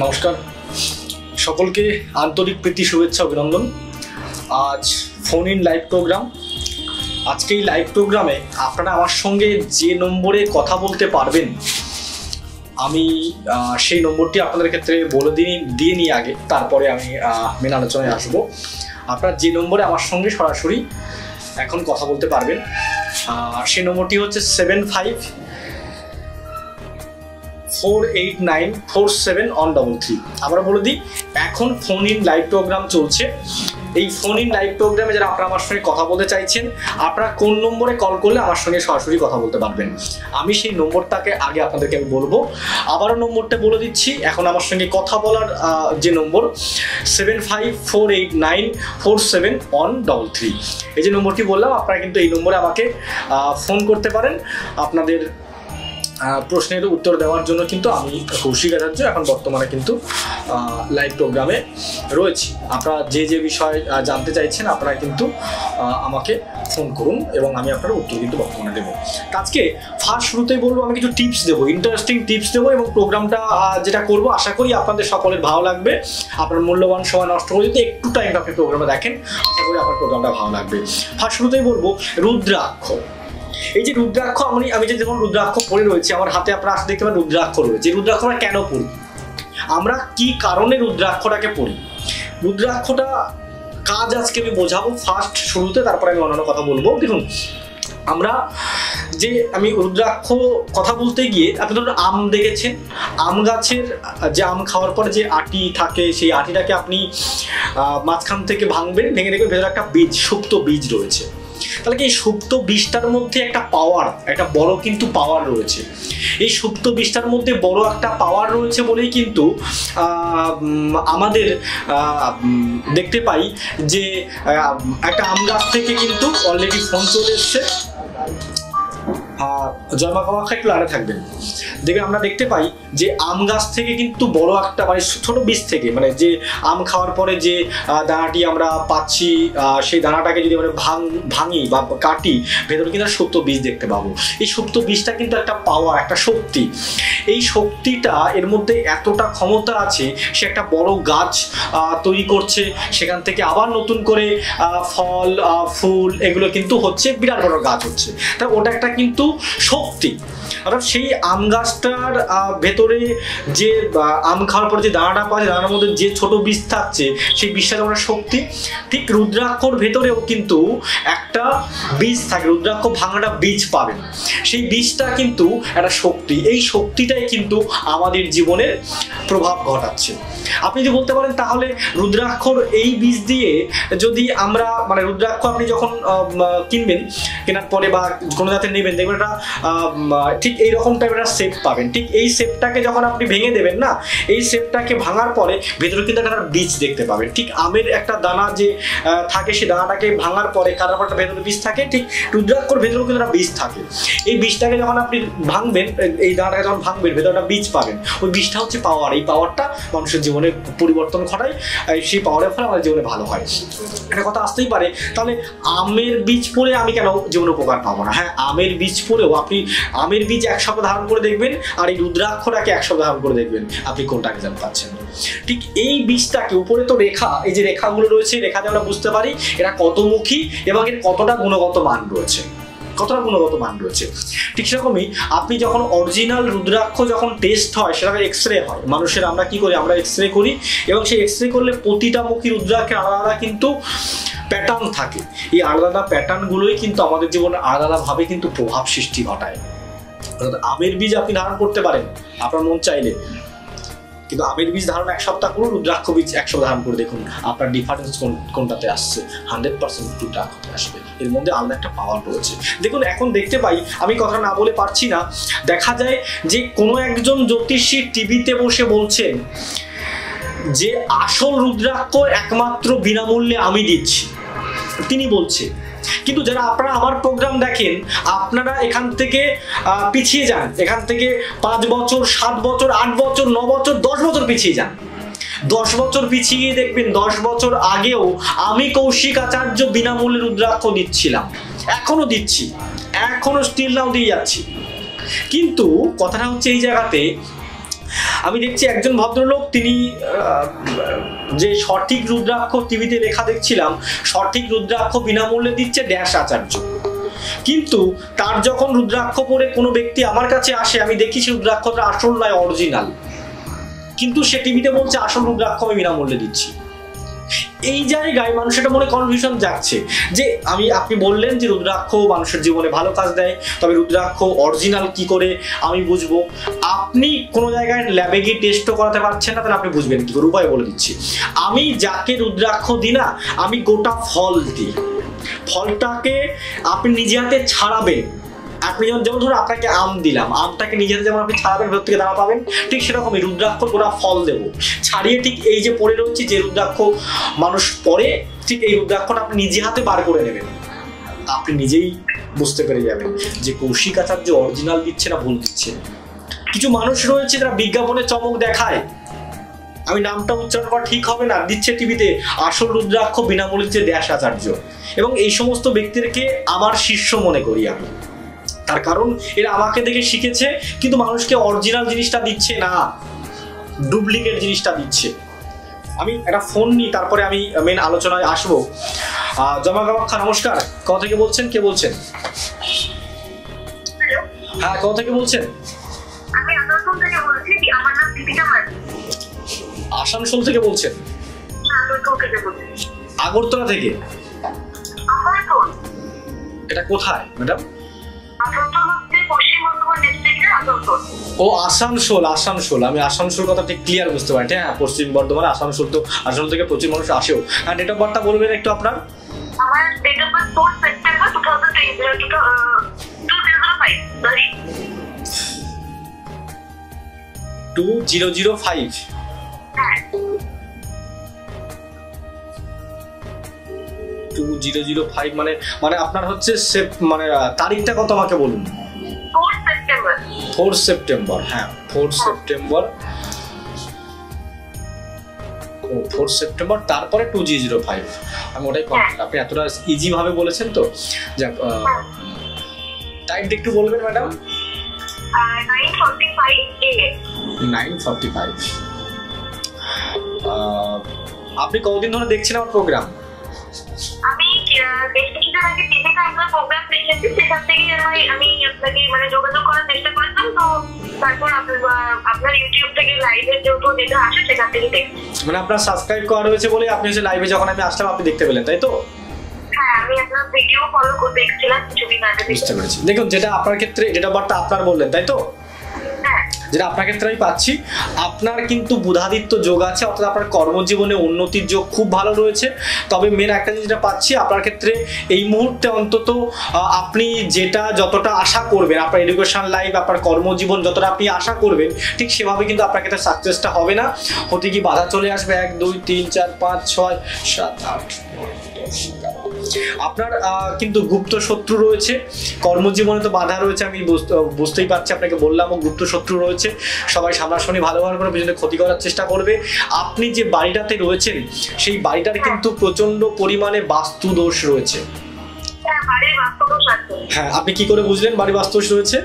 নমস্কার সকলকে, আন্তরিক প্রীতি, শুভেচ্ছা, অভিনন্দন। আজ ফোন ইন লাইভ প্রোগ্রাম। আজকে এই লাইভ প্রোগ্রামে আপনারা আমার সঙ্গে যে নম্বরে কথা বলতে পারবেন, আমি সেই নম্বরটি আপনাদের ক্ষেত্রে বলে দিয়ে নিই আগে, তারপরে আমি মেন আলোচনায় আসবো। আপনারা যে নম্বরে আমার সঙ্গে সরাসরি এখন কথা বলতে পারবেন সেই নম্বরটি হচ্ছে 7548947133। আমরা বলে দিই, এখন ফোন ইন লাইভ প্রোগ্রাম চলছে। এই ফোন ইন লাইভ প্রোগ্রামে যারা আপনারা আমার সঙ্গে কথা বলতে চাইছেন, আপনারা কোন নম্বরে কল করলে আমার সঙ্গে সরাসরি কথা বলতে পারবেন, আমি সেই নম্বরটাকে আগে আপনাদেরকে আমি বলবো। আবারও নম্বরটা বলে দিচ্ছি। এখন আমার সঙ্গে কথা বলার যে নম্বর 7548947133, এই যে নম্বরটি বললাম, আপনারা কিন্তু এই নম্বরে আমাকে ফোন করতে পারেন। আপনাদের প্রশ্নের উত্তর দেওয়ার জন্য কিন্তু আমি কৌশিক আচার্য এখন বর্তমানে কিন্তু লাইভ প্রোগ্রামে রয়েছি। আপনারা যে বিষয়ে জানতে চাইছেন, আপনারা কিন্তু আমাকে ফোন করুন এবং আমি আপনার উত্তর কিন্তু বর্তমানে দেবো। আজকে ফার্স্ট শুরুতেই বলবো, আমি কিছু টিপস দেবো, ইন্টারেস্টিং টিপস দেবো, এবং প্রোগ্রামটা যেটা করবো আশা করি আপনাদের সকলের ভালো লাগবে। আপনার মূল্যবান সময় নষ্ট করে যদি একটু টাইম আপনি প্রোগ্রামে দেখেন, আশা করি আপনার প্রোগ্রামটা ভালো লাগবে। ফার্স্ট শুরুতেই বলবো রুদ্রাক্ষ। এই যে রুদ্রাক্ষ, আমি যে যখন রুদ্রাক্ষ পরে রয়েছে আমার হাতে, আপনারা দেখতে পাবেন রুদ্রাক্ষ রয়েছে। রুদ্রাক্ষ আমরা কেন পড়ি, আমরা কি কারণে রুদ্রাক্ষটাকে পড়ি, রুদ্রাক্ষটা কাজ আজকে আমি বোঝাবো ফার্স্ট শুরুতে, তারপরে আমি অন্যান্য কথা বলবো। দেখুন, আমরা যে আমি রুদ্রাক্ষ কথা বলতে গিয়ে আপনি ধরুন আম দেখেছেন, আম গাছের যে আম খাওয়ার পর যে আটি থাকে, সেই আটিটাকে আপনি মাঝখান থেকে ভাঙবেন, ভেঙে দেখবেন ভেতরে একটা বীজ, সুপ্ত বীজ রয়েছে। তাহলে কি এই সুপ্ত বীজটার মধ্যে একটা পাওয়ার, একটা বড় কিন্তু পাওয়ার রয়েছে। এই সুপ্ত বীজটার মধ্যে বড় একটা পাওয়ার রয়েছে বলেই কিন্তু আমাদের দেখতে পাই যে একটা আম গাছ থেকে কিন্তু অলরেডি ফোন চলে এসছে। জয়মা কামাখ্যা একটু আড়ে থাকবেন, দেখবেন আমরা দেখতে পাই যে আম গাছ থেকে কিন্তু বড় একটা, মানে ছোটো বীজ থেকে, মানে যে আম খাওয়ার পরে যে দানাটি আমরা পাচ্ছি, সেই দানাটাকে যদি আমরা ভাঙি বা কাটি, ভেতরে কিন্তু সুপ্ত বীজ দেখতে পাবো। এই সুপ্ত বীজটা কিন্তু একটা পাওয়ার, একটা শক্তি। এই শক্তিটা, এর মধ্যে এতটা ক্ষমতা আছে, সে একটা বড় গাছ তৈরি করছে, সেখান থেকে আবার নতুন করে ফল, ফুল এগুলো কিন্তু হচ্ছে, বিরাট বড় গাছ হচ্ছে। তা ওটা একটা কিন্তু শক্তি। অর্থাৎ সেই আম গাছটার ভেতরে যে আম খাওয়ার পরে যে দানাটা পাওয়া যায়, দানার মধ্যে যে ছোট বীজ থাকছে, সেই বীজটা যেমন শক্তি, ঠিক রুদ্রাক্ষর ভেতরেও কিন্তু একটা বীজ থাকে। রুদ্রাক্ষ ভাঙাটা বীজ পাবেন, সেই বীজটা কিন্তু একটা শক্তি। এই শক্তিটাই কিন্তু আমাদের জীবনের প্রভাব ঘটাচ্ছে। আপনি যদি বলতে পারেন, তাহলে রুদ্রাক্ষর এই বীজ দিয়ে যদি আমরা, মানে রুদ্রাক্ষ আপনি যখন কিনবেন, কেনার পরে বা কোনো জাতের নেবেন, দেখবেন এটা ঠিক এইরকম টাইপের একটা শেপ পাবেন। ঠিক এই শেপটাকে যখন আপনি ভেঙে দেবেন না, এই শেপটাকে ভাঙার পরে ভেতরে কিন্তু একটা বীজ দেখতে পাবেন। ঠিক আমের একটা দানা যে থাকে, সেই দানাটাকে ভাঙার পরে কাটার পর ভেতরে বীজ থাকে, ঠিক রুদ্রাক্ষর ভেতরেও কিন্তু একটা বীজ থাকে। এই বীজটাকে যখন আপনি ভাঙবেন, এই দানাটাকে যখন ভাঙবেন, ভেতরে একটা বীজ পাবেন। ওই বীজটা হচ্ছে পাওয়ার। এই পাওয়ারটা মানুষের জীবনে পরিবর্তন ঘটায়, সেই পাওয়ারের ফলে আমাদের জীবনে ভালো হয়। একটা কথা আসতেই পারে, তাহলে আমের বীজ পড়ে আমি কেন জীবনে উপকার পাবো না? হ্যাঁ, আমের বীজ পড়েও আপনি আমের বীজ এক সপ্তাহ ধারণ করে দেখবেন, আর এই রুদ্রাক্ষটাকে এক সপ্তাহ ধারণ করে দেখবেন, আপনি কোনটা রেজাল্ট পাচ্ছেন। ঠিক এই বীজটাকে উপরে তো রেখা, এই যে রেখাগুলো রয়েছে, রেখা দিয়ে আমরা বুঝতে পারি এরা কতমুখী এবং এর কতটা গুণগত মান রয়েছে, কতটা গুণগত মান রয়েছে। ঠিক সেরকমই আপনি যখন অরিজিনাল রুদ্রাক্ষ যখন টেস্ট হয়, সেটাকে এক্স রে হয় মানুষের, আমরা কি করি, আমরা এক্স রে করি, এবং সেই এক্স রে করলে প্রতিটা মুখী রুদ্রাক্ষের আলাদা আলাদা কিন্তু প্যাটার্ন থাকে। এই আলাদা আলাদা প্যাটার্নগুলোই কিন্তু আমাদের জীবনে আলাদা আলাদাভাবে কিন্তু প্রভাব সৃষ্টি ঘটায়। অর্থাৎ আমের বীজ আপনি ধারণ করতে পারেন আপনার মন চাইলে, কিন্তু আমের বীজ ধারণ এক সপ্তাহ করুন, রুদ্রাক্ষ বীজ এক সপ্তাহ ধারণ করে দেখুন, আপনার ডিফারেন্স কোনটাতে আসছে। 100% রুদ্রাক্ষতে আসবে, এর মধ্যে আলাদা একটা পাওয়ার রয়েছে। দেখুন, এখন দেখতে পাই, আমি কথা না বলে পারছি না, দেখা যায় যে কোনো একজন জ্যোতিষী টিভিতে বসে বলছেন যে আসল রুদ্রাক্ষ একমাত্র বিনামূল্যে আমি দিচ্ছি, তিনি বলছে। কিন্তু যারা আপনারা আমার প্রোগ্রাম দেখেন, আপনারা এখান থেকে পিছিয়ে যান, এখান থেকে 5 বছর, 7 বছর, 8 বছর, 9 বছর, 10 বছর পিছিয়ে যান। 10 বছর পিছিয়ে গিয়ে দেখবেন 10 বছর আগেও আমি কৌশিক আচার্য বিনামূল্যে রুদ্রাক্ষ দিচ্ছিলাম, এখনো দিচ্ছি, এখনো স্টিল নাও দিয়ে যাচ্ছি। কিন্তু কথাটা হচ্ছে এই জায়গাতে, আমি দেখছি একজন ভদ্রলোক তিনি যে সঠিক রুদ্রাক্ষ টিভিতে লেখা দেখছিলাম, সঠিক রুদ্রাক্ষ বিনামূল্যে দিচ্ছে ড্যাশ আচার্য, কিন্তু তার যখন রুদ্রাক্ষ পরে কোনো ব্যক্তি আমার কাছে আসে আমি দেখি সে রুদ্রাক্ষটা আসল নয়, অরিজিনাল, কিন্তু সে টিভিতে বলছে আসল রুদ্রাক্ষ আমি বিনামূল্যে দিচ্ছি। এই জায়গায় মানুষের মনে কনফিউশন যাচ্ছে যে আপনি বললেন যে রুদ্রাক্ষ মানুষের জীবনে ভালো কাজ দেয়, তবে রুদ্রাক্ষ অরিজিনাল কি করে আমি বুঝবো? আপনি কোনো জায়গায় ল্যাবে গিয়ে টেস্টও করাতে পারছেন না, তাহলে আপনি বুঝবেন কি করে? উপায় বলে দিচ্ছি, আমি যাকে রুদ্রাক্ষ দিই না, আমি গোটা ফল দিই। ফলটাকে আপনি নিজে হাতে ছাড়াবেন। আপনি যেমন ধরুন আপনাকে আম দিলাম, আমটাকে নিজে হাতে যেমন আপনি ছাড়াবেন, ভেতর থেকে দানা পাবেন, ঠিক সেরকমই রুদ্রাক্ষ গোটা ফল দেবো ছাড়িয়ে। ঠিক এই যে পড়ে রয়েছে, যে রুদ্রাক্ষ মানুষ পরে, ঠিক এই রুদ্রাক্ষটা আপনি নিজে হাতে বার করে নেবেন। আপনি নিজেই বুঝতে পেরে যাবেন যে কৌশিক আচার্য অরিজিনাল দিচ্ছে না ভুল দিচ্ছে। কিছু মানুষ রয়েছে যারা বিজ্ঞাপনে চমক দেখায়, আমি নামটা উচ্চারণ করা ঠিক হবে না, দিচ্ছে টিভিতে আসল রুদ্রাক্ষ বিনামূল্যে দিচ্ছে ড্যাশ আচার্য। এবং এই সমস্ত ব্যক্তিদেরকে আমার শিষ্য মনে করি আমি, তার কারণ এরা আমাকে দেখে শিখেছে, কিন্তু মানুষকে অরিজিনাল জিনিসটা দিচ্ছে না, ডুপ্লিকেট জিনিসটা দিচ্ছে। আমি একটা ফোন নিই, তারপরে আমি মেন আলোচনায় আসবো। জমা কামাখ্যা, নমস্কার। কোথা থেকে বলছেন? কে বলছেন? হ্যাঁ, কোথা থেকে বলছেন? আমি আসানসোল থেকে বলছি। আমার নাম দীপিকা মার্ডি। আসানসোল থেকে বলছেন? না, আসানসোল থেকে বলছি। আগরতলা থেকে? আগরতলা। এটা কোথায় ম্যাডাম? ও আসানসোল, আসানসোল। আমি আসানসোল কথা ঠিক ক্লিয়ার বুঝতে পারি। হ্যাঁ, পশ্চিম বর্ধমান, আসানসোল। তো আসানসোল থেকে প্রচুর মানুষ আসেও। হ্যাঁ, ডেট অফ বার্থটা বলবেন একটু আপনার? আমার ডেট অফ বার্থ 4 সেপ্টেম্বর 2005। হ্যাঁ, 2005। মানে মানে আপনার হচ্ছে মানে তারিখটা কত আমাকে বলুন? 4 সেপ্টেম্বর। হ্যাঁ, 4 সেপ্টেম্বর, তারপরে 2005। আমি ওটাই আপনি এতটা ইজি ভাবে বলেছেন তো। যাক, টাইমটা একটু বলবেন ম্যাডাম? 9:45 AM। আপনি কতদিন ধরে দেখছেন আমার প্রোগ্রাম? আমি বেশ কিছুদিন আগে টিভিতে আপনার প্রোগ্রাম দেখেছি, সেখান থেকে আমি আপনাকে মানে যোগাযোগ করার চেষ্টা করেছিলাম। তো তারপর আপনার ইউটিউব থেকে লাইভের যত যেটা আসে সেখান থেকে দেখছি। মানে আপনার সাবস্ক্রাইব করা রয়েছে বলে আপনি যে লাইভে যখন আমি আসলাম আপনি দেখতে পেলেন, তাই তো? হ্যাঁ, আমি আপনার ভিডিও ফলো করে দেখছিলাম কিছুদিন আগে। বুঝতে পেরেছি। দেখুন, যেটা আপনার ক্ষেত্রে ডেট অফ বার্থটা আপনার বললেন, তাই তো? হ্যাঁ, যেটা আপনার ক্ষেত্রে আমি পাচ্ছি, আপনার কিন্তু বুধাদিত্য যোগ আছে, অর্থাৎ আপনার কর্মজীবনে উন্নতির যোগ খুব ভালো রয়েছে। তবে মেন একটা জিনিস যেটা পাচ্ছি আপনার ক্ষেত্রে এই মুহূর্তে, অন্তত আপনি যেটা যতটা আশা করবেন, আপনার এডুকেশন লাইফ, আপনার কর্মজীবন যতটা আপনি আশা করবেন ঠিক সেভাবে কিন্তু আপনার ক্ষেত্রে সাকসেসটা হবে না। হতে কি বাধা চলে আসবে 1 2 3 4 5 6 7 8। আপনার কিন্তু গুপ্ত শত্রু রয়েছে, কর্মজীবনে তো বাধা রয়েছে, আমি বুঝতেই পারছি, আপনাকে বললাম গুপ্ত শত্রু রয়েছে। সবাই সামনাসামনি ভালো ভালো করে পেছনে ক্ষতি করার চেষ্টা করবে। আপনি যে বাড়িটাতে রয়েছেন সেই বাড়িটার কিন্তু প্রচন্ড পরিমাণে বাস্তু দোষ রয়েছে। হ্যাঁ, আপনি কি করে বুঝলেন বাড়ি বাস্তু দোষ রয়েছে?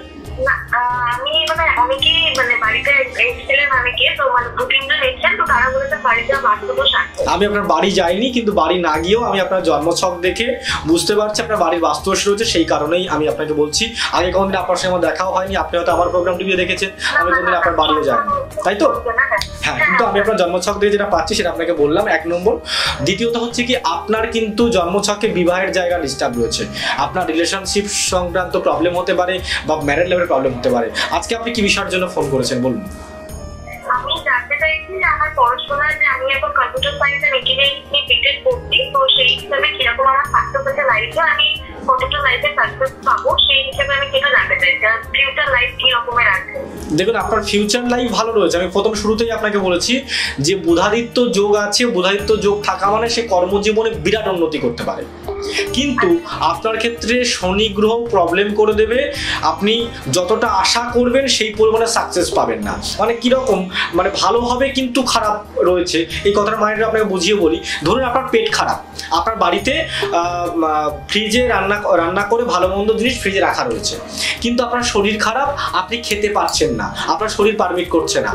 আমি আপনার বাড়ি যাইনি, কিন্তু বাড়ি না গিয়েও আমি আপনার জন্মছক দেখে বুঝতে পারছি আপনার বাড়ির বাস্তু দোষ রয়েছে। সেই কারণেই আমি আপনাকে বলছি। আগে কোনদিন আপনার সঙ্গে দেখাও হয়নি, আপনি হয়তো আমার প্রোগ্রাম টিভিতে দেখেছেন, আমি কোনদিন আপনার বাড়িও যাইনি, তাই তো? হ্যাঁ, কিন্তু আমি আপনার জন্মছক দেখে যেটা পাচ্ছি সেটা আপনাকে বললাম, 1 নম্বর। দ্বিতীয়ত হচ্ছে কি, আপনার কিন্তু জন্মছকে বিবাহের জায়গা ডিস্টার্ব রয়েছে। আপনার রিলেশনশিপ সংক্রান্ত প্রবলেম হতে পারে বা ম্যারেজ লেভেলের প্রবলেম হতে পারে। আজকে আপনি কি বিষয়ের জন্য ফোন করেছেন বলুন? আমি জানতে চাইছি যে আমার পড়াশোনা, যে আমি এখন কম্পিউটার সায়েন্স এন্ড ইঞ্জিনিয়ারিং নিয়ে বিটেক করছি, তো সেই হিসাবে কি রকম আমার সাকসেস লাইফে, আমি কতটা লাইফে সাকসেস পাবো সেই হিসাবে আমি কি জানতে চাইছি আর ফিউচার লাইফ কি রকমের আছে। দেখুন, আপনার ফিউচার লাইফ ভালো রয়েছে। আমি প্রথম শুরুতেই আপনাকে বলেছি যে বুধাদিত্য যোগ আছে। বুধাদিত্য যোগ থাকা মানে সে কর্মজীবনে বিরাট উন্নতি করতে পারে। কিন্তু আপনার ক্ষেত্রে শনি গ্রহ প্রবলেম করে দেবে, আপনি যতটা আশা করবেন সেই পরিমাণে সাকসেস পাবেন না। মানে কীরকম, মানে ভালো হবে কিন্তু খারাপ রয়েছে। এই কথাটা মানে আপনাকে বুঝিয়ে বলি, ধরুন আপনার পেট খারাপ, আপনার বাড়িতে ফ্রিজে রান্না করে ভালো মন্দ জিনিস ফ্রিজে রাখা রয়েছে, কিন্তু আপনার শরীর খারাপ, আপনি খেতে পারছেন না, আপনার শরীর পারমিট করছে না।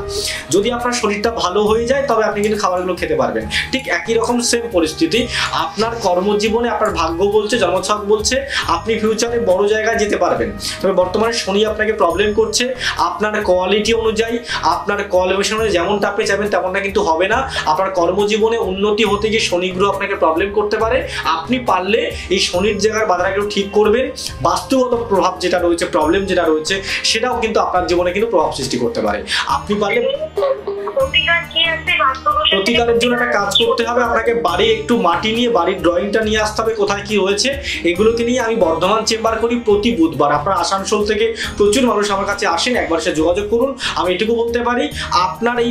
যদি আপনার শরীরটা ভালো হয়ে যায় তবে আপনি কিন্তু খাবারগুলো খেতে পারবেন। ঠিক একই রকম সেম পরিস্থিতি আপনার কর্মজীবনে, আপনার ভাগ্য বলছে, জন্মছক বলছে আপনি ফিউচারে বড় জায়গায় যেতে পারবেন। তবে বর্তমানে শনি আপনাকে প্রবলেম করছে, আপনার কোয়ালিটি অনুযায়ী, আপনার কোয়ালিফিকেশন অনুযায়ী যেমনটা আপনি চাইবেন তেমনটা কিন্তু হবে না। আপনার কর্মজীবনে উন্নতি হতে গিয়ে শনি গ্রহ আপনাকে প্রবলেম করতে পারে। আপনি পারলে এই শনির জায়গার বাধাটাকেও ঠিক করবেন। বাস্তুগত প্রভাব যেটা রয়েছে, প্রবলেম যেটা রয়েছে, সেটাও কিন্তু আপনার জীবনে কিন্তু প্রভাব সৃষ্টি করতে পারে। আপনি পারলে প্রতিকারের জন্য একটা কাজ করতে হবে, আপনাকে বাড়ি একটু মাটি নিয়ে বাড়ির ড্রয়িংটা নিয়ে আসতে হবে, কোথায় কি হয়েছে এগুলোকে নিয়ে। আমি বর্ধমান চেম্বার করি প্রতি বুধবার, আপনার আসানসোল থেকে প্রচুর মানুষ আমার কাছে আসেন, একবার সে যোগাযোগ করুন। আমি এটুকু বলতে পারি, আপনার এই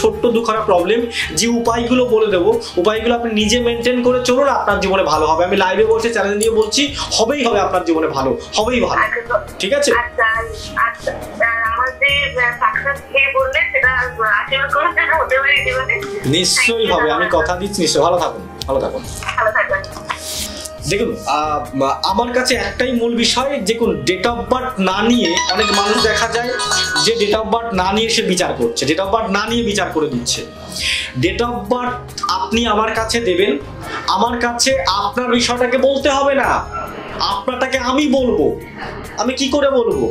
ছোট্ট দুখানা প্রবলেম, যে উপায়গুলো বলে দেবো উপায়গুলো আপনি নিজে মেনটেন করে চলুন, আপনার জীবনে ভালো হবে। আমি লাইভে বসে চ্যালেঞ্জ দিয়ে বলছি, হবেই হবে, আপনার জীবনে ভালো হবেই ভালো, ঠিক আছে? নিশ্চয়ই হবে, আমি কথা দিচ্ছি, নিশ্চয়ই। ভালো থাকুন, ভালো থাকুন, ভালো থাকুন। দেখুন, আমার কাছে একটাই মূল বিষয়, দেখুন ডেট অফ বার্থ না নিয়ে অনেক মানুষ দেখা যায় যে ডেট অফ বার্থ না নিয়ে সে বিচার করছে, ডেট অফ বার্থ না নিয়ে বিচার করে দিচ্ছে। ডেট অফ বার্থ আপনি আমার কাছে দেবেন, আমার কাছে আপনার বিষয়টাকে বলতে হবে না, আপনারটাকে আমি বলবো। আমি কি করে বলবো?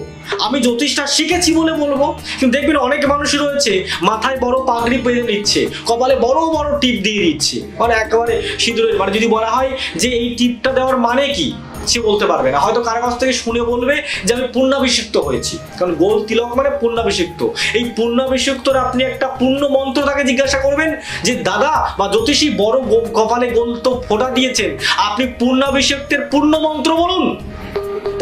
আমি জ্যোতিষটা শিখেছি বলে বলবো। কিন্তু দেখবেন অনেক মানুষই রয়েছে মাথায় বড় পাগড়ি পেঁধে নিচ্ছে, কপালে বড় বড় টিপ দিয়ে দিচ্ছে, মানে একেবারে সিঁদুরের, মানে যদি বলা হয় যে এই টিপটা দেওয়ার মানে কি, সে বলতে পারবে না। হয়তো কারো কাছ থেকে শুনে বলবে যে আমি পুণ্যাভিষিক্ত হয়েছি, কারণ গোল তিলক মানে পুণ্যাভিষিক্ত। এই পুণ্যাভিষিক্তর আপনি একটা পূর্ণ মন্ত্র তাকে জিজ্ঞাসা করবেন যে দাদা বা জ্যোতিষী বড় কপালে গোল তো ফোঁটা দিয়েছেন, আপনি পুণ্যাভিষিক্তের পূর্ণ মন্ত্র বলুন।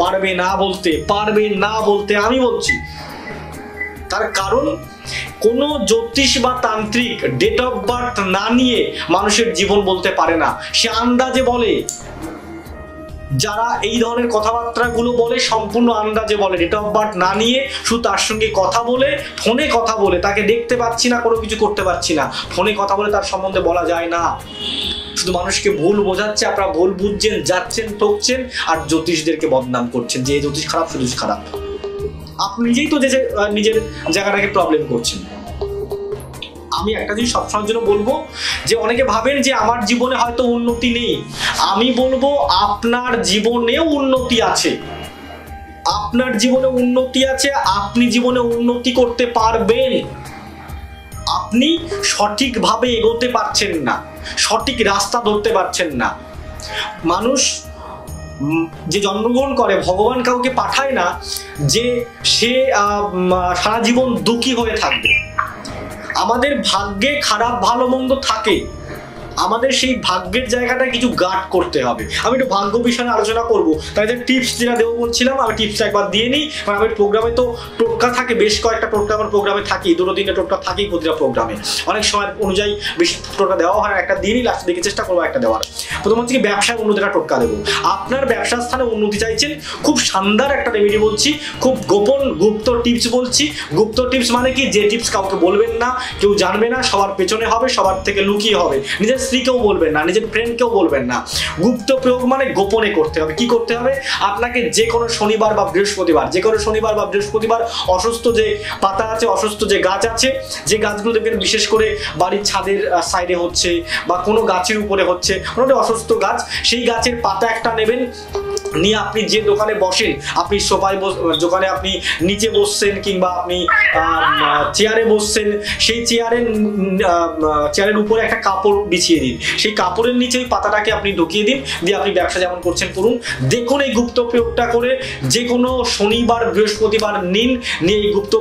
পারবে না বলতে, পারবে না বলতে, আমি বলছি। তার কারণ কোনো জ্যোতিষ বা তান্ত্রিক ডেট অফ বার্থ না নিয়ে মানুষের জীবন বলতে পারে না, সে আন্দাজে বলে। যারা এই ধরনের কথাবার্তাগুলো বলে সম্পূর্ণ আন্দাজে বলে, ডেট অফ বার্থ না নিয়ে শুধু তার সঙ্গে কথা বলে, ফোনে কথা বলে, তাকে দেখতে পাচ্ছি না, কোনো কিছু করতে পারছি না, ফোনে কথা বলে তার সম্বন্ধে বলা যায় না, শুধু মানুষকে ভুল বোঝাচ্ছে, আপনারা ভুল বুঝছেন, যাচ্ছেন, ঠকছেন আর জ্যোতিষদেরকে বদনাম করছেন যে জ্যোতিষ খারাপ, জ্যোতিষ খারাপ। আপনি নিজেই তো নিজের জায়গাটাকে প্রবলেম করছেন। আমি একটা জিনিস সবসময়ের জন্য বলবো, যে অনেকে ভাবেন যে আমার জীবনে হয়তো উন্নতি নেই, আমি বলবো আপনার জীবনেও উন্নতি আছে, আপনার জীবনে উন্নতি আছে, আপনি জীবনে উন্নতি করতে পারবেন। আপনি সঠিকভাবে এগোতে পারছেন না, সঠিক রাস্তা ধরতে পারছেন না। মানুষ যে জন্মগ্রহণ করে, ভগবান কাউকে পাঠায় না যে সে সারা জীবন দুঃখী হয়ে থাকবে। আমাদের ভাগ্যে খারাপ ভালো মন্দ থাকে, আমাদের সেই ভাগ্যের জায়গাটা কিছু গার্ড করতে হবে। আমি একটু ভাগ্য বিষয়ে আলোচনা করবো, তাই যে টিপস যেটা দেবো বলছিলাম, আমি টিপসটা একবার দিয়ে নিই। মানে আমার প্রোগ্রামে তো টোটকা থাকে, বেশ কয়েকটা টোটকা আমার প্রোগ্রামে থাকি, দুটো দিনে টোটকা থাকেই প্রতিটা প্রোগ্রামে, অনেক সময় অনুযায়ী বেশি টোটকা দেওয়া হয়, একটা দিনই লাস্টে দেখে চেষ্টা করবো একটা দেওয়ার। প্রথম হচ্ছে ব্যবসায় উন্নতিটা টোটকা দেবো। আপনার ব্যবসার স্থানে উন্নতি চাইছেন, খুব শানদার একটা রেমেডি বলছি, খুব গোপন গুপ্ত টিপস বলছি। গুপ্ত টিপস মানে কি, যে টিপস কাউকে বলবেন না, কেউ জানবে না, সবার পেছনে হবে, সবার থেকে লুকিয়ে হবে, নিজের স্ত্রীকেও বলবেন না, নিজের ফ্রেন্ডকেও বলবেন না। গুপ্ত প্রয়োগ মানে গোপনে করতে হবে। কি করতে হবে আপনাকে? যে কোনো শনিবার বা বৃহস্পতিবার, যে কোনো শনিবার বা বৃহস্পতিবার অসুস্থ যে পাতা আছে, অসুস্থ যে গাছ আছে, যে গাছগুলো দেখবেন বিশেষ করে বাড়ির ছাদের সাইডে হচ্ছে বা কোনো গাছের উপরে হচ্ছে, মোটামুটি অসুস্থ গাছ, সেই গাছের পাতা একটা নেবেন, নিয়ে আপনি যে দোকানে বসেন, আপনি সোফায় দোকানে আপনি নিচে বসছেন কিংবা আপনি চেয়ারে বসছেন, সেই চেয়ারের উপরে একটা কাপড় বিছিয়ে দিন, সেই কাপড়ের নিচে ওই পাতাটাকে আপনি ঢুকিয়ে দিন, দিয়ে আপনি ব্যবসা যেমন করছেন করুন। দেখুন এই গুপ্ত প্রয়োগটা করে, যে কোনো শনিবার বৃহস্পতিবার নিন, নিয়ে এই গুপ্ত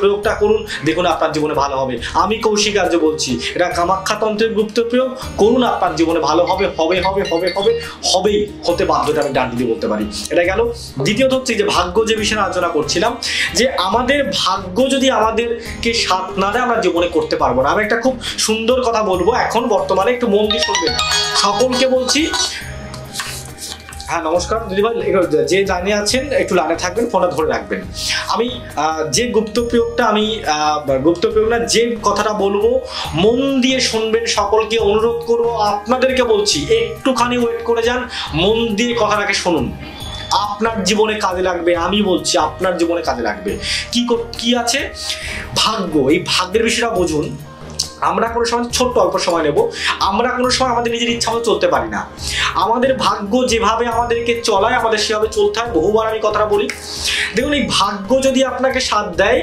প্রয়োগটা করুন, দেখুন আপনার জীবনে ভালো হবে। আমি কৌশিক আচার্য বলছি, এটা কামাখ্যা তন্ত্রের গুপ্ত প্রয়োগ, করুন, আপনার জীবনে ভালো হবে, হবে, হবে, হবে, হবে, হবেই, হতে বাধ্য। আমি ডান দিদি বলতে পারি। এটা গেল। দ্বিতীয়ত হচ্ছে যে ভাগ্য, যে বিষয়ে আলোচনা করছিলাম, যে আমাদের ভাগ্য যদি আমাদেরকে সাথ না দেয় আমরা জীবনে করতে পারবো না। আমি একটা খুব সুন্দর কথা বলবো এখন বর্তমানে, একটু মন দিয়ে শুনবেন, সকলকে বলছি। হ্যাঁ নমস্কার দিদিভাই, যে লাইনে আছেন একটু লাইনে থাকবেন, ফোনটা ধরে রাখবেন। আমি যে গুপ্তপ্রয়োগটা যে কথাটা বলবো মন দিয়ে শুনবেন, সকলকে অনুরোধ করবো, আপনাদেরকে বলছি একটুখানি ওয়েট করে যান, মন দিয়ে কথাটাকে শুনুন, আপনার জীবনে কাজে লাগবে। আমি বলছি আপনার জীবনে কাজে লাগবে। কি আছে ভাগ্য, এই ভাগ্যের বিষয়টা বুঝুন। আমরা কোনো সময় ছোট্ট অল্প সময় নেব, আমরা কোনো সময় আমাদের নিজের ইচ্ছা মতো চলতে পারি না, আমাদের ভাগ্য যেভাবে আমাদেরকে চলায় আমাদের সেভাবে চলতে হয়। বহুবার আমি কথাটা বলি। দেখুন, এই ভাগ্য যদি আপনাকে সাথ দেয়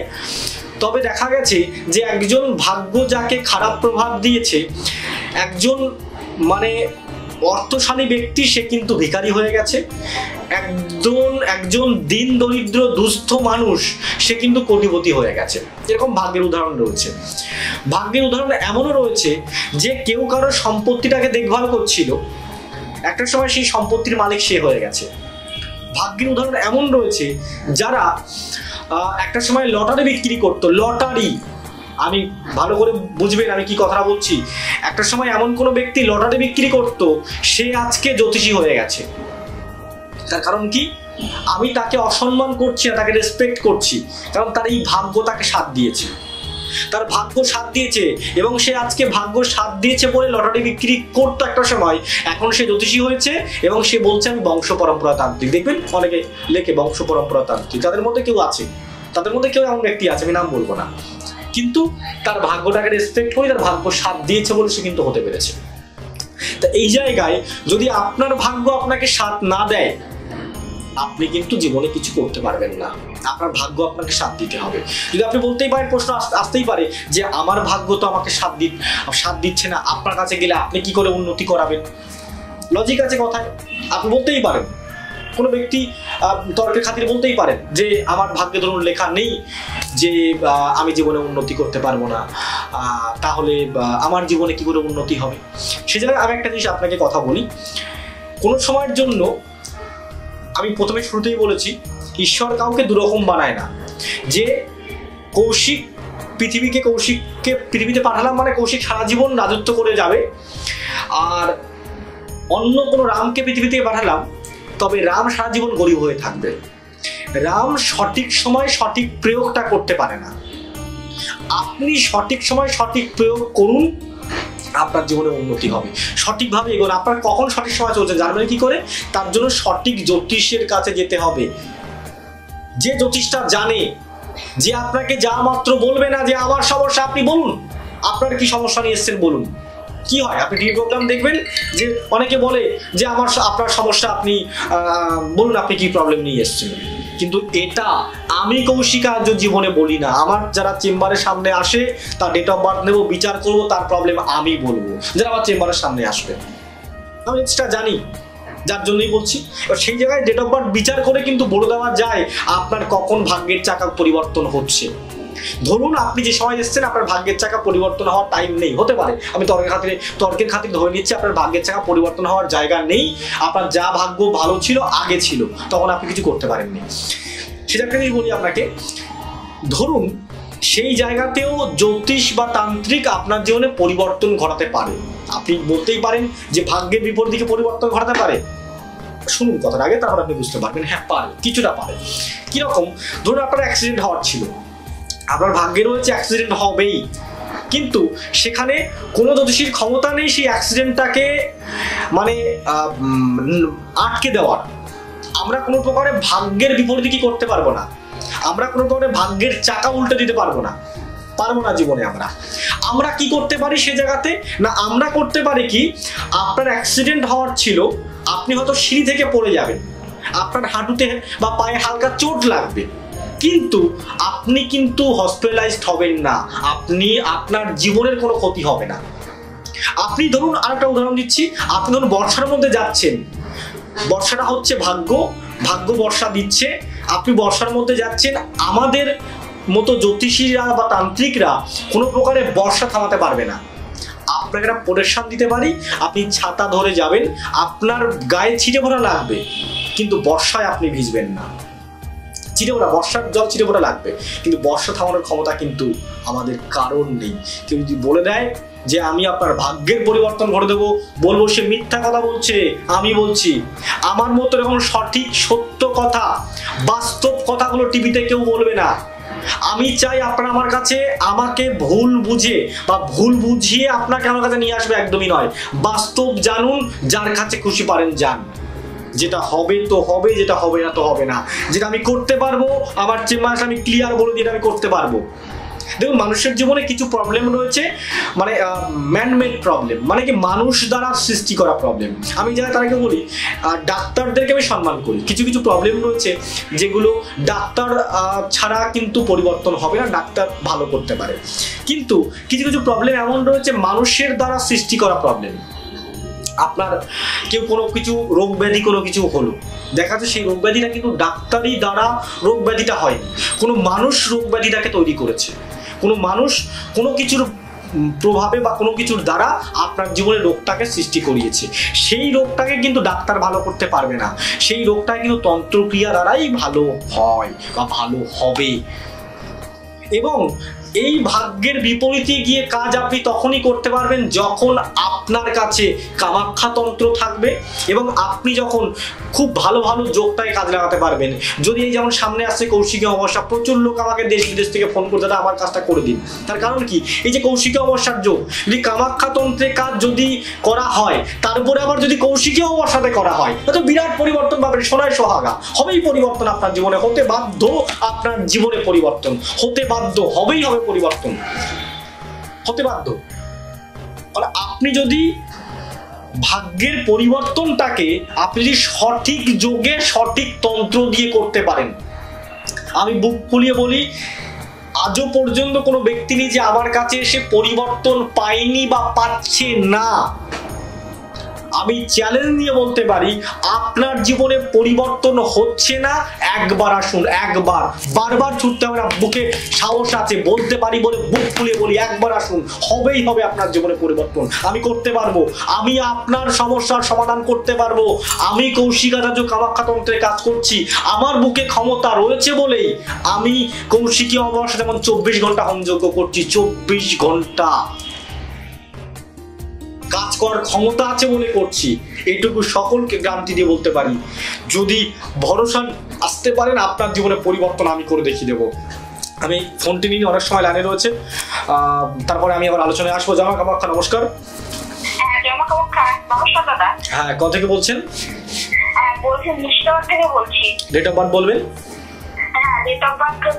তবে দেখা গেছে যে একজন ভাগ্য যাকে খারাপ প্রভাব দিয়েছে, একজন মানে অর্থশালী ব্যক্তি, সে কিন্তু ভিখারি হয়ে গেছে। একজন দিন দরিদ্র দুস্থ মানুষ, সে কিন্তু কোটিপতি হয়ে গেছে। এরকম ভাগ্যের উদাহরণ রয়েছে। ভাগ্যের উদাহরণ এমনও রয়েছে যে কেউ কারোর সম্পত্তিটাকে দেখভাল করছিল, একটা সময় সেই সম্পত্তির মালিক সে হয়ে গেছে। ভাগ্যের উদাহরণ এমন রয়েছে যারা একটা সময় লটারি বিক্রি করতো। লটারি, আমি ভালো করে বুঝবেন আমি কি কথা বলছি। একটা সময় এমন কোনো ব্যক্তি লটারি বিক্রি করত, সে আজকে জ্যোতিষী হয়ে গেছে। তার কারণ কি? আমি তাকে অসম্মান করছি না, তাকে রেসপেক্ট করছি, কারণ তার এই ভাগ্য তাকে সাথ দিয়েছে, তার ভাগ্য সাথ দিয়েছে, এবং সে আজকে ভাগ্য সাথ দিয়েছে বলে লটারি বিক্রি করতো একটা সময়, এখন সে জ্যোতিষী হয়েছে এবং সে বলছে আমি বংশ পরম্পরা তান্ত্রিক। দেখবেন অনেকে লেখে বংশ পরম্পরা তান্ত্রিক, তাদের মধ্যে কেউ আছে, তাদের মধ্যে কেউ এমন ব্যক্তি আছে, আমি নাম বলবো না, কিন্তু তার ভাগ্যটাকে রেসপেক্ট করে তার ভাগ্য সাথ দিয়েছে বলে সে কিন্তু হতে পেরেছে। তা এই জায়গায় যদি আপনার ভাগ্য আপনাকে সাথ না দেয়, আপনি কিন্তু জীবনে কিছু করতে পারবেন না। আপনার ভাগ্য আপনাকে সাথ দিতে হবে। যদি আপনি বলতেই পারেন, প্রশ্ন আসতেই পারে যে আমার ভাগ্য তো আমাকে সাথ দিচ্ছে না, আপনার কাছে গেলে আপনি কি করে উন্নতি করাবেন? লজিক আছে কথায়, আপনি বলতেই পারেন। কোনো ব্যক্তি তর্কের খাতির বলতেই পারেন যে আমার ভাগ্যে ধরুন লেখা নেই যে আমি জীবনে উন্নতি করতে পারবো না, তাহলে আমার জীবনে কি করে উন্নতি হবে? সে জায়গায় আমি একটা জিনিস আপনাকে কথা বলি। কোনো সময়ের জন্য আমি প্রথমে শুরুতেই বলেছি, ঈশ্বর কাউকে দুরকম বানায় না। যে কৌশিক পৃথিবীতে পাঠালাম মানে কৌশিক সারা জীবন রাজত্ব করে যাবে, আর অন্য কোনো রামকে পৃথিবীতে পাঠালাম তবে রাম সারা জীবন গরিব হয়ে থাকবে। রাম সঠিক সময় সঠিক প্রয়োগটা করতে পারে না। আপনি সঠিক সময় সঠিক প্রয়োগ করুন, আপনার জীবনে উন্নতি হবে। সঠিকভাবে এগোন। আপনার কখন সঠিক সময় চলছে জানবেন কি করে? তার জন্য সঠিক জ্যোতিষের কাছে যেতে হবে। যে জ্যোতিষটা জানে, যে আপনাকে যা মাত্র বলবে না যে আমার সমস্যা, আপনি বলুন আপনার কি সমস্যা নিয়ে এসেছেন, বলুন কি হয়। আপনি টিভি প্রোগ্রাম দেখবেন যে অনেকে বলে যে আপনার সমস্যা, আপনি বলুন আপনি কি প্রবলেম নিয়ে এসেছেন। কিন্তু এটা আমি কৌশিক আচার্য জীবনে বলি না। আমার যারা চেম্বারের সামনে আসে তার ডেট অফ বার্থ নেব, বিচার করবো, তার প্রবলেম আমি বলবো, যারা আমার চেম্বারের সামনে আসবে। আমি সেটা জানি, যার জন্যই বলছি। এবার সেই জায়গায় ডেট অফ বার্থ বিচার করে কিন্তু বলে দেওয়া যায় আপনার কখন ভাগ্যের চাকা পরিবর্তন হচ্ছে। ধরুন আপনি যে সময় এসেছেন আপনার ভাগ্যের চাকা পরিবর্তন হওয়ার টাইম নেই, হতে পারে। আমি তর্কের খাতিরে ধরে নিচ্ছি আপনার ভাগ্যের চাকা পরিবর্তন হওয়ার জায়গা নেই। আপনার যা ভাগ্য ভালো ছিল আগে ছিল, তখন আপনি কিছু করতে পারেননি। সেটাকেই বলি আপনাকে, ধরুন সেই জায়গাতেও জ্যোতিষ বা তান্ত্রিক আপনার জীবনে পরিবর্তন ঘটাতে পারে। আপনি বলতেই পারেন যে ভাগ্যের বিপরীত দিকে পরিবর্তন ঘটাতে পারে। শুনুন কথাটা আগে, তারপর আপনি বুঝতে পারবেন। হ্যাঁ পারে, কিছুটা পারে। কিরকম? ধরুন আপনার অ্যাক্সিডেন্ট হওয়ার ছিল, আপনার ভাগ্যে রয়েছে অ্যাক্সিডেন্ট হবেই, কিন্তু সেখানে কোনো জ্যোতিষীর ক্ষমতা নেই সেই অ্যাক্সিডেন্টটাকে মানে আটকে দেওয়ার। আমরা কোনো প্রকারে ভাগ্যের বিপরীতে কি করতে পারবো না, আমরা কোনো প্রকারে ভাগ্যের চাকা উল্টে দিতে পারবো না জীবনে। আমরা কি করতে পারি সে জায়গাতে? না, আমরা করতে পারি কি, আপনার অ্যাক্সিডেন্ট হওয়ার ছিল, আপনি হয়তো সিঁড়ি থেকে পড়ে যাবেন, আপনার হাঁটুতে বা পায়ে হালকা চোট লাগবে, কিন্তু আপনি কিন্তু হসপিটালাইজড হবেন না, আপনার জীবনের কোনো ক্ষতি হবে না। আপনি ধরুন, আরেকটা উদাহরণ দিচ্ছি, আপনি ধরুন বর্ষার মধ্যে যাচ্ছেন, বর্ষাটা হচ্ছে ভাগ্য বর্ষা দিচ্ছে, আপনি বর্ষার মধ্যে যাচ্ছেন। আমাদের মতো জ্যোতিষীরা বা তান্ত্রিকরা কোনো প্রকারে বর্ষা থামাতে পারবে না। আপনাকে একটা প্রোটেকশন দিতে পারি, আপনি ছাতা ধরে যাবেন, আপনার গায়ে ছিটে ফোঁটা লাগবে, কিন্তু বর্ষায় আপনি ভিজবেন না। চিটেফোঁটা, বর্ষার জল চিটেফোঁটা লাগবে, কিন্তু বর্ষা থামানোর ক্ষমতা কিন্তু আমাদের কারণ নেই। কেউ যদি বলে দেয় যে আমি আপনার ভাগ্যের পরিবর্তন করে দেবো, বলবো সে মিথ্যা কথা বলছে। আমি বলছি আমার মতো এরকম সঠিক সত্য কথা, বাস্তব কথাগুলো টিভিতে কেউ বলবে না। আমি চাই আপনারা আমার কাছে আমাকে ভুল বুঝে বা ভুল বুঝিয়ে আপনাকে আমার কাছে নিয়ে আসবে, একদমই নয়। বাস্তব জানুন, যার কাছে খুশি পারেন যান, যেটা হবে তো হবে, যেটা হবে না তো হবে না। যেটা আমি করতে পারবো, আমার চেম্বারে আমি ক্লিয়ার বলে দিই আমি করতে পারবো। দেখুন, মানুষের জীবনে কিছু প্রবলেম রয়েছে, মানে ম্যানমেড প্রবলেম, মানে কি মানুষ দ্বারা সৃষ্টি করা প্রবলেম। আমি যারা তাদেরকে বলি, ডাক্তারদেরকে আমি সম্মান করি। কিছু কিছু প্রবলেম রয়েছে যেগুলো ডাক্তার ছাড়া কিন্তু পরিবর্তন হবে না, ডাক্তার ভালো করতে পারে। কিন্তু কিছু কিছু প্রবলেম এমন রয়েছে মানুষের দ্বারা সৃষ্টি করা প্রবলেম। আপনার কেউ কোনো কিছু রোগ ব্যাধি কোনো কিছু হলো, দেখা যাচ্ছে সেই রোগ ব্যাধিটা কিন্তু ডাক্তারি দ্বারা রোগ ব্যাধিটা হয়নি, কোনো মানুষ রোগ ব্যাধিটাকে তৈরি করেছে। কোনো মানুষ কোনো কিছুর প্রভাবে বা কোনো কিছুর দ্বারা আপনার জীবনে রোগটাকে সৃষ্টি করিয়েছে। সেই রোগটাকে কিন্তু ডাক্তার ভালো করতে পারবে না, সেই রোগটা কিন্তু তন্ত্রক্রিয়া দ্বারাই ভালো হয় বা ভালো হবে। এবং এই ভাগ্যের বিপরীতে গিয়ে কাজ আপনি তখনই করতে পারবেন যখন আপনার কাছে কামাখ্যা তন্ত্র থাকবে এবং আপনি যখন খুব ভালো ভালো যোগটাকে কাজ লাগাতে পারবেন। যদি এই যেমন সামনে আসছে কৌশিকী অমাবস্যা, প্রচুর লোক আমাকে দেশ বিদেশ থেকে ফোন করে দাদা আমার কাজটা করে দিন। তার কারণ কি, এই যে কৌশিকী অমাবস্যার যোগ, যদি কামাখ্যা তন্ত্রে কাজ যদি করা হয়, তারপরে আবার যদি কৌশিকী অমাবস্যাতে করা হয়, তো বিরাট পরিবর্তন পাবেন। সোনায় সোহাগা হবেই পরিবর্তন, আপনার জীবনে হতে বাধ্য, আপনার জীবনে পরিবর্তন হতে বাধ্য, হবেই হবে পরিবর্তন, হতে বাধ্য। আপনি যদি ভাগ্যের পরিবর্তনটাকে আপনি যদি সঠিক যোগে সঠিক তন্ত্র দিয়ে করতে পারেন, আমি বুক ফুলিয়ে বলি আজও পর্যন্ত কোনো ব্যক্তি নেই যে আমার কাছে এসে পরিবর্তন পায়নি বা পাচ্ছে না। আমি চ্যালেঞ্জ নিয়ে বলতে পারি আপনার জীবনে পরিবর্তন হচ্ছে না, একবার আসুন, একবার, বারবার ছুটতে হবে না, বুকে সাহস আছে বলতে পারি বলে বুক খুলে বলি, একবার আসুন, হবেই হবে আপনার জীবনে পরিবর্তন। আমি করতে পারবো, আমি আপনার সমস্যার সমাধান করতে পারবো। আমি কৌশিক আচার্য কামাখ্যাতন্ত্রে কাজ করছি, আমার বুকে ক্ষমতা রয়েছে বলেই আমি কৌশিকী অমাবস্যা যেমন 24 ঘন্টা হোমযজ্ঞ করছি, 24 ঘন্টা কাজ করার ক্ষমতা আছে বলে করছি, এটুকু সকলকে গ্যারান্টি দিয়ে বলতে পারি। যদি ভরসা আসতে পারেন আপনার জীবনে পরিবর্তন আমি করে দেখিয়ে দেবো। আমি ফোনটি নিয়ে অনেক সময় লাইনে রয়েছে, তারপরে আমি আবার আলোচনায় আসবো। জামা কামাখ্যা, নমস্কার। হ্যাঁ, কোথা থেকে বলছেন? ডেট অফ বার্থ বলবেন। সকাল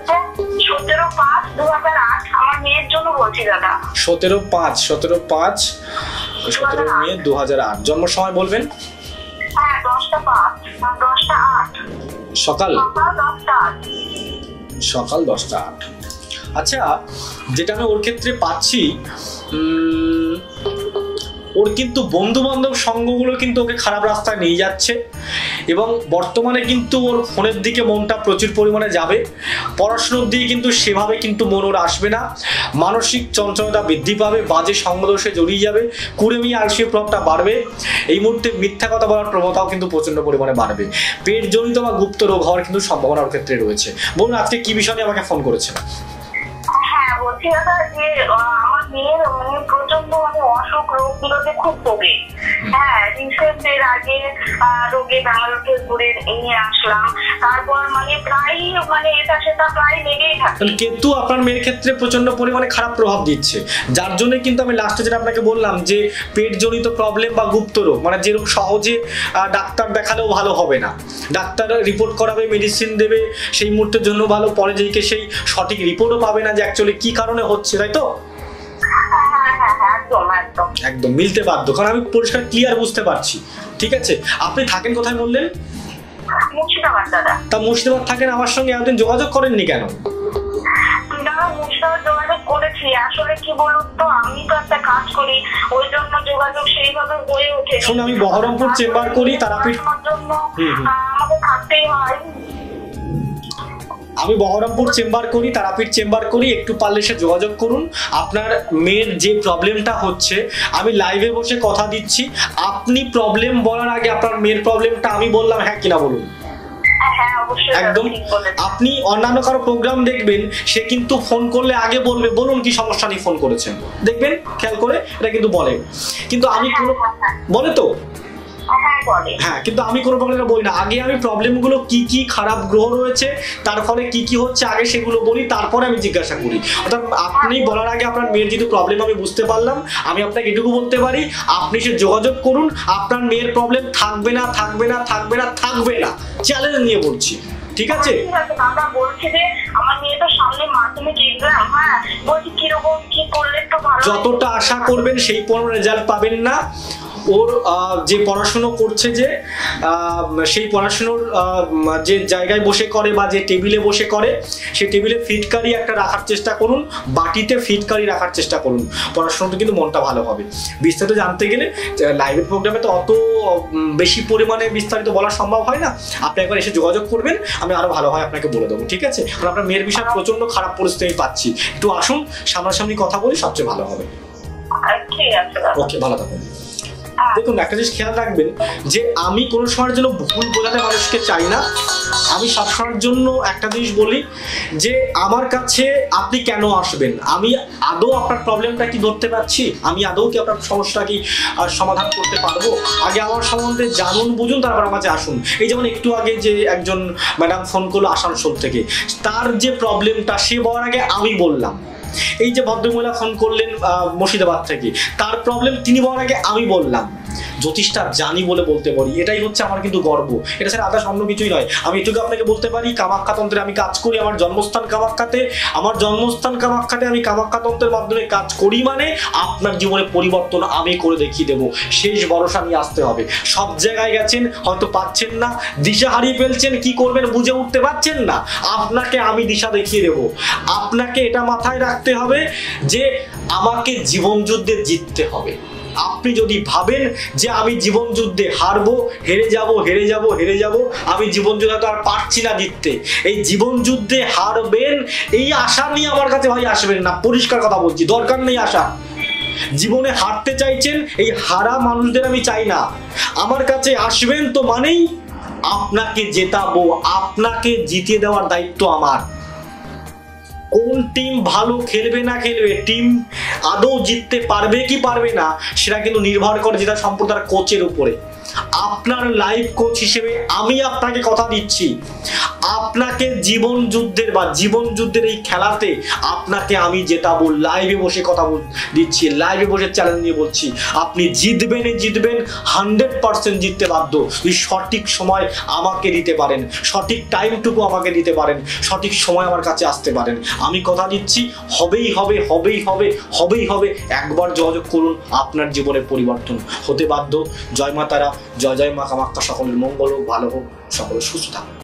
10টা 8। আচ্ছা, যেটা আমি ওর ক্ষেত্রে পাচ্ছি, ওর কিন্তু বন্ধু বান্ধব সঙ্গগুলো কিন্তু ওকে খারাপ রাস্তায় নিয়ে যাচ্ছে এবং বর্তমানে কিন্তু ওর ফোনের দিকে মনটা প্রচুর পরিমাণে যাবে। পড়াশুনোর দিকে কিন্তু সেভাবে কিন্তু মন ওর আসবে না, মানসিক চঞ্চলতা বৃদ্ধি পাবে, বাজে সঙ্গদোষে জড়িয়ে যাবে, কুড়েমি আলসি প্রভাবটা বাড়বে। এই মুহূর্তে মিথ্যা কথা বলার প্রবণতাও কিন্তু প্রচণ্ড পরিমাণে বাড়বে। পেটজনিত বা গুপ্ত রোগ হওয়ার কিন্তু সম্ভাবনা ওর ক্ষেত্রে রয়েছে। বলুন আজকে কি বিষয় নিয়ে আমাকে ফোন করেছেন? কিন্তু আপনার মেয়ের ক্ষেত্রে প্রচন্ড পরিমাণে খারাপ প্রভাব দিচ্ছে, যার জন্য কিন্তু আমি লাস্টে যেটা আপনাকে বললাম যে পেট জনিত প্রবলেম বা গুপ্ত রোগ, মানে যে রোগ সহজে ডাক্তার দেখালেও ভালো হবে না, ডাক্তার রিপোর্ট করাবে, মেডিসিন দেবে, সেই মুহূর্তের জন্য ভালো, পরে যেদিকে সেই সঠিক রিপোর্টও পাবে না যে অ্যাকচুয়ালি কি কারণে হচ্ছে, তাই তো? একদম মিলতে বাধ্য, কারণ আমি পরিষ্কার ক্লিয়ার বুঝতে পারছি। ঠিক আছে, আপনি থাকেন কোথায় বললেন? মুর্শিদাবাদ দাদা। তা মুর্শিদাবাদ থাকেন, আমার সঙ্গে এতদিন যোগাযোগ করেননি কেন? শোন, আমি বহরমপুর চেম্বার করি, তারাপীঠ। আমি বহরমপুর চেম্বার করি, তারাপীঠ চেম্বার করি, একটু পারলে সে যোগাযোগ করুন। আপনার মেয়ের যে প্রবলেমটা হচ্ছে আমি লাইভে বসে কথা দিচ্ছি, আপনি প্রবলেম বলার আগে আপনার মেয়ের প্রবলেমটা আমি বললাম হ্যাঁ কিনা বলুন। একদম, আপনি অন্যান্য কারো প্রোগ্রাম দেখবেন সে কিন্তু ফোন করলে আগে বলবে বলুন কি সমস্যা নিয়ে ফোন করেছেন, দেখবেন খেয়াল করে এটা কিন্তু বলে, কিন্তু আমি কোনো বলে তো হ্যাঁ, কিন্তু আমি কোনো প্রবলেম বলি না, আগে আমি প্রবলেমগুলো কি কি খারাপ গ্রহ রয়েছে তার ফলে কি কি হচ্ছে আগে সেগুলো বলি, তারপরে আমি জিজ্ঞাসা করি। অর্থাৎ আপনি বলার আগে আপনার মেয়ের যেহেতু প্রবলেম আমি বুঝতে পারলাম, আমি আপনাকে এটুকু বলতে পারি আপনি সে যোগাযোগ করুন, আপনার মেয়ের প্রবলেম থাকবে না থাকবে না থাকবে না থাকবে না, চ্যালেঞ্জ নিয়ে বলছি, ঠিক আছে? আমরা বলছি যে আমার মেয়ে তো সামনে মাধ্যমিক এক্সাম, হ্যাঁ বলছি কি রকম কি করলে একটু ভালো, যতটা আশা করবেন সেই পরিমাণ রেজাল্ট পাবেন না। ওর যে পড়াশুনো করছে যে সেই পড়াশুনোর যে জায়গায় বসে করে বা যে টেবিলে বসে করে সেই টেবিলে ফিটকারি একটা রাখার চেষ্টা করুন, বাটিতে ফিটকারি রাখার চেষ্টা করুন, পড়াশুনোটা কিন্তু মনটা ভালো হবে। বিস্তারিত জানতে গেলে লাইভের প্রোগ্রামে তো অত বেশি পরিমাণে বিস্তারিত বলা সম্ভব হয় না, আপনি একবার এসে যোগাযোগ করবেন, আমি আরও ভালো হয় আপনাকে বলে দেবো, ঠিক আছে? কারণ আপনার মেয়ের বিষয়ে প্রচণ্ড খারাপ পরিস্থিতি পাচ্ছি, একটু আসুন সামনাসামনি কথা বলি সবচেয়ে ভালো হবে। ওকে, ভালো থাকুন। দেখুন, একটা জিনিস খেয়াল রাখবেন যে আমি কোনো সময়ের জন্য ভুল বোঝাতে মানুষকে চাই না, আমি সবসময়ের জন্য একটা জিনিস বলি যে আমার কাছে আপনি কেন আসবেন, আমি আদৌ আপনার প্রবলেমটা কি ধরতে পারছি, আমি আদৌ কি আপনার সমস্যা কি সমাধান করতে পারবো, আগে আমার সম্বন্ধে জানুন বুঝুন তারপর আমার কাছে আসুন। এই যেমন একটু আগে যে একজন ম্যাডাম ফোন করলো আসানসোল থেকে, তার যে প্রবলেমটা সে বলার আগে আমি বললাম। এই যে ভদ্রমহিলা ফোন করলেন মুর্শিদাবাদ থেকে, তার প্রবলেম তিনি বলার আগে আমি বললাম, জ্যোতিষটা জানি বলে বলতে পারি, এটাই হচ্ছে আমার কিন্তু গর্ব, এটা ছাড়া আদার্স অন্য কিছুই নয়। আমি এটুকু আপনাকে বলতে পারি কামাখ্যা তন্ত্রে আমি কাজ করি, আমার জন্মস্থান কামাখ্যাতে, আমার জন্মস্থান কামাখ্যাতে, আমি কামাখ্যা তন্ত্রের মাধ্যমে কাজ করি, মানে আপনার জীবনে পরিবর্তন আমি করে দেখিয়ে দেবো, শেষ ভরসা নিয়ে আসতে হবে। সব জায়গায় গেছেন, হয়তো পাচ্ছেন না, দিশা হারিয়ে ফেলছেন, কি করবেন বুঝে উঠতে পারছেন না, আপনাকে আমি দিশা দেখিয়ে দেবো। আপনাকে এটা মাথায় রাখতে হবে যে আমাকে জীবন যুদ্ধে জিততে হবে। আপনি যদি ভাবেন যে আমি জীবন যুদ্ধে হারবো, হেরে যাব, আমি জীবন যুদ্ধে তো আর পারছি না জিততে, এই জীবন যুদ্ধে হারবেন এই আশা নিয়ে আমার কাছে ভাই আসবেন না, পরিষ্কার কথা বলছি, দরকার নেই আশা। জীবনে হারতে চাইছেন, এই হারা মানুষদের আমি চাই না। আমার কাছে আসবেন তো মানেই আপনাকে জেতাবো, আপনাকে জিতিয়ে দেওয়ার দায়িত্ব আমার। কোন টিম ভালো খেলবে না খেলবে, টিম আদৌ জিততে পারবে কি পারবে না সেটা কিন্তু নির্ভর করে যেটা সম্প্রদায়ের কোচের উপরে। আপনার লাইফ কোচ হিসেবে আমি আপনাকে কথা দিচ্ছি, আপনাকে জীবন যুদ্ধের বা জীবন যুদ্ধের এই খেলাতে আপনাকে আমি জেতাবো, লাইভে বসে কথা দিচ্ছি, লাইভে বসে চ্যালেঞ্জ নিয়ে বলছি, আপনি জিতবেনই জিতবেন, 100% জিততে বাধ্য, যদি সঠিক সময় আমাকে দিতে পারেন, সঠিক টাইমটুকু আমাকে দিতে পারেন, সঠিক সময় আমার কাছে আসতে পারেন। আমি কথা দিচ্ছি হবেই হবে। একবার যোগাযোগ করুন, আপনার জীবনের পরিবর্তন হতে বাধ্য। জয় মা তারা, জয় জয় মা কামাখ্যা। সকলের মঙ্গল হোক, ভালো হোক, সকলে সুস্থ থাকুন।